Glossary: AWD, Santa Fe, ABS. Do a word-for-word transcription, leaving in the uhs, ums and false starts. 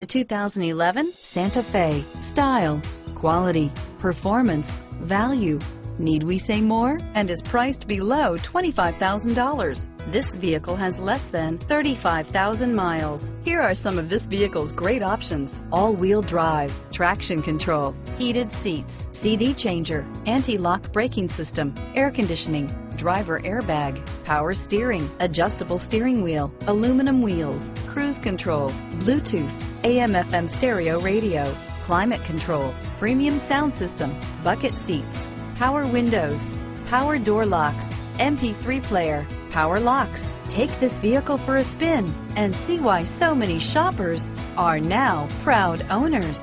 The two thousand eleven Santa Fe. Style, quality, performance, value. Need we say more? And is priced below twenty-five thousand dollars. This vehicle has less than thirty-five thousand miles. Here are some of this vehicle's great options: all-wheel drive, traction control, heated seats, C D changer, anti-lock braking system, air conditioning, driver airbag, power steering, adjustable steering wheel, aluminum wheels, cruise control, Bluetooth, A M F M stereo radio, climate control, premium sound system, bucket seats, power windows, power door locks, M P three player, power locks. Take this vehicle for a spin and see why so many shoppers are now proud owners.